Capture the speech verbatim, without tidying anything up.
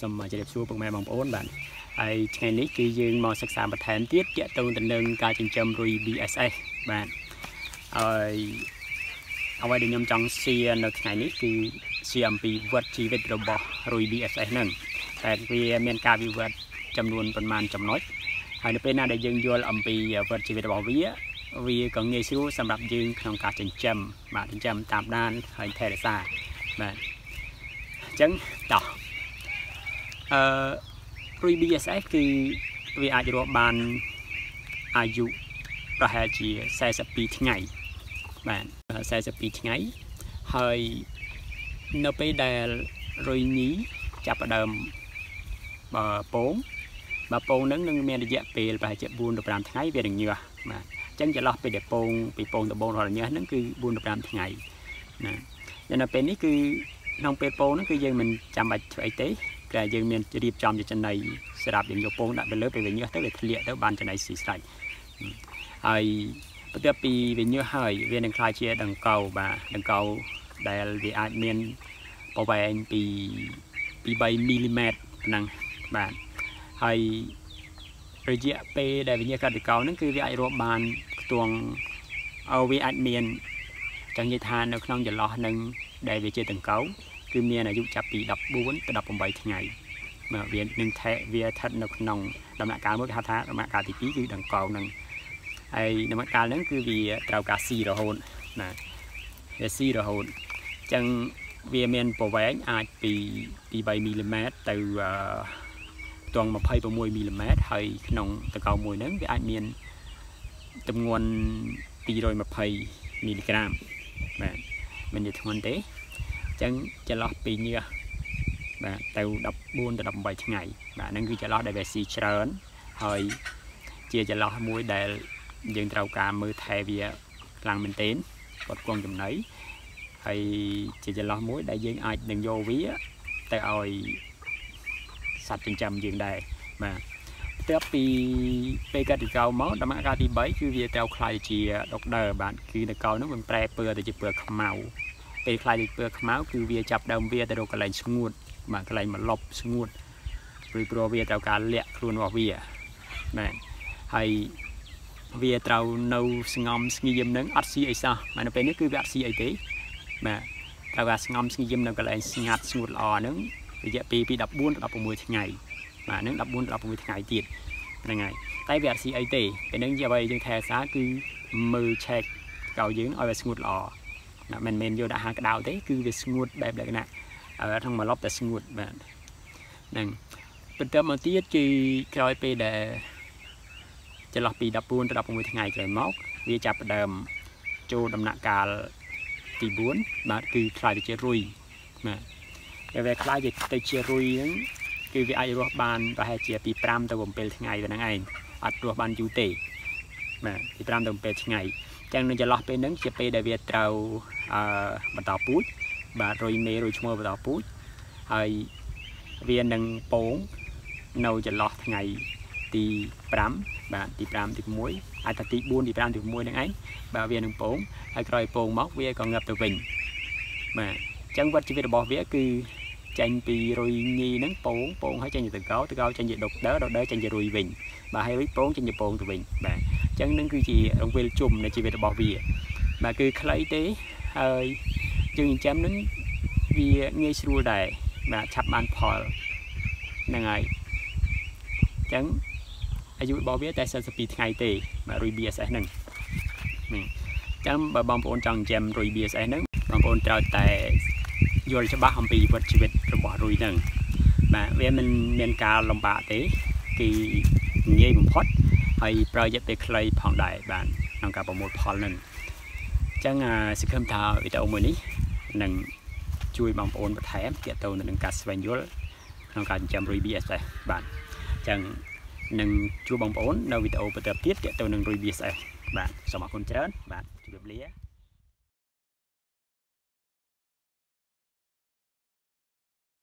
Some material soup of my own band. I can make using more sex and pretend it get down the known catching jump re B S A band. I avoid the young tongue see and the Chinese C M P what she with the bar re B S A none. That we men carry what jump one per man jump noise. And the pen and the young girl and be what she with the beer. We can get through some of you can catching jump, Martin jump, tap down, and Teresa. But chẳng đọc rồi bây giờ sẽ khi về ai đó bàn ai dụ và hệ chỉ xe sập bị ngày bạn xe sập bị ngày hơi nó bây giờ rồi nhí chập đầm bờ bốn bờ bốn nắng nắng men để dẹp về và dẹp buồn được làm ngày về đừng nhiều mà chẳng chỉ lo về để bốn bị bốn từ bốn rồi nhớ nắng cứ buồn được làm ngày nè nên là bên ấy cứ nông bê bô nó cứ dân mình chăm bạch thuế tế là dân mình điệp trong cho chân này sẽ đạp đến dọc bông đã bị lớp về nhớ tức là liệt tới bàn chân này xì sạch ai bất chấp vì về nhớ hơi về đằng khai chia đằng cầu và đằng cầu để vì ai miền bảo vệ anh bị bị bay mm năng bạn hay rồi dẹp bê để về nhớ cả đằng cầu nó cứ vì ai ruộng bàn tuồng ao vì ai miền chẳng như than nó không giờ lo nâng đại về chơi từng cấu cứ miền là dụng chập bị đập bốn từ đập bảy ngày mà viện nâng thẻ vía thật nọc nòng làm lại cá mới cá thá làm lại cá thì ký cứ đằng cầu nâng ai làm lại cá lớn cứ vì tàu cá xì rồi hồn nè về xì rồi hồn chẳng về miền bờ vẽ ai bị bị bảy mm từ toàn một hai bốn mươi mm hay nòng từ cầu mùi nắng về ai miền tầm nguồn bị rồi một hai miligam bạn mình như thằng thế chẳng cho lót pì như và từ đập buôn từ đập bảy ngày bạn nên cứ cho lót để về xì trơn hơi chia cho lót muối để dừng tàu cá mưa thay vì làng mình tiến còn con chùm nấy hay chia cho lót muối để dừng ai đừng vô ví tại ơi sạch trên trăm dừng đầy mà tiếp đi bây giờ thì câu máu đã mắc ra thì bấy cứ việc tàu khai chỉ độc đờ bạn khi được câu nó mình pre bừa thì chỉ bừa màu bây khai thì bừa máu cứ việc chập đồng việc tàu cái này xuống nguồn mà cái này mà lọc xuống nguồn rồi pro việc tàu cá lẹ luôn vào việc này hay việc tàu nâu ngâm nghi dâm nướng ắt xì ấy sao mà nó bên nước cứ việc xì ấy thế mà tàu cá ngâm nghi dâm nướng cái này ngạt xuống nguồn lò nướng bây giờ pì pì đập buôn đập mùi ngày mà nướng đập buôn đập mùi ngày tiệt là ngày tay vẹt xì ấy tì cái nướng giờ bây giờ thề xá cứ mười check cầu dưỡng ở về ngụt lò mình mình vô đã hàng cái đào thế cứ về ngụt đẹp lại nè ở trong mà lót tại ngụt bạn nè bên trong mà tiết chỉ coi pì để cho lọc pì đập buôn đập mùi ngày trời móc vì chập đầm trâu đầm nặng cả thì buôn mà cứ khai để chơi rui mà về khai để chơi rui cứ vì ai ruột bàn và hai chia bị pram tàu gồm bèn ngày và nắng ngày ắt ruột bàn du tì mà bị pram tàu bèn ngày chẳng nên cho lót bèn nắng chia bèn để việt tàu bắt tàu pút và rồi mê rồi chua bắt tàu pút hay viên nâng bốn nâu cho lót ngày thì pram và thì pram thì muối ai ta thì buôn thì pram thì muối nắng ấy và viên nâng bốn hay rồi bốn móc viên còn ngập tàu bình mà chẳng vật chỉ việc bỏ vía cứ chanh pì rồi nhì nắng bốn bốn hay chanh từ cao từ cao chanh gì đục đỡ đỡ đỡ chanh gì rồi bình bà hay biết bốn chanh gì bốn từ bình bà chẳng nắng cứ gì đồng viên chùm này chỉ về bỏ vỉa mà cứ lấy tế hơi chừng chém nắng vì nghe xua đài mà chập bàn phở là ngày chẳng ai dụ bỏ vía tại sao bị ngày tề mà rồi bia sẽ nâng chẳng bà bom bốn tròn chém rồi bia sẽ nâng bom bốn tròn tại rồi cho bác không bị vật chịu bỏ rủi rằng mà về mình nên cả lòng bà thế thì nghe một phút hay project để play phòng đại bạn làm cả một phần lần chẳng à sự khâm thảo với tàu mới ní nâng chui bằng ôn và thẻ kia tàu nâng cả sven vô làm cả trăm rưỡi bia sẽ bạn chẳng nâng chui bằng ôn đâu với tàu và tập tiết kia tàu nâng rưỡi bia sẽ bạn sau mà con chết bạn chụp lía